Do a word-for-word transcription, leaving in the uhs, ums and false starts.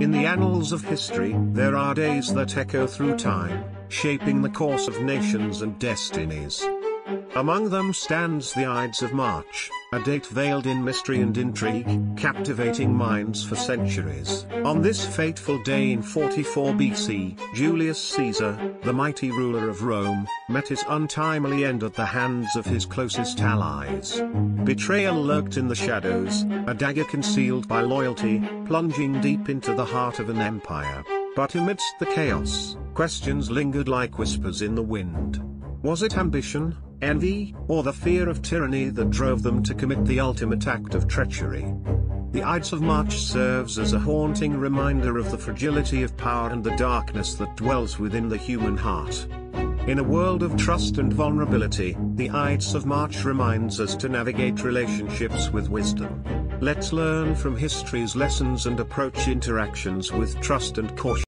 In the annals of history, there are days that echo through time, shaping the course of nations and destinies. Among them stands the Ides of March, a date veiled in mystery and intrigue, captivating minds for centuries. On this fateful day in forty-four B C, Julius Caesar, the mighty ruler of Rome, met his untimely end at the hands of his closest allies. Betrayal lurked in the shadows, a dagger concealed by loyalty, plunging deep into the heart of an empire. But amidst the chaos, questions lingered like whispers in the wind. Was it ambition, envy, or the fear of tyranny that drove them to commit the ultimate act of treachery? The Ides of March serves as a haunting reminder of the fragility of power and the darkness that dwells within the human heart. In a world of trust and vulnerability, the Ides of March reminds us to navigate relationships with wisdom. Let's learn from history's lessons and approach interactions with trust and caution.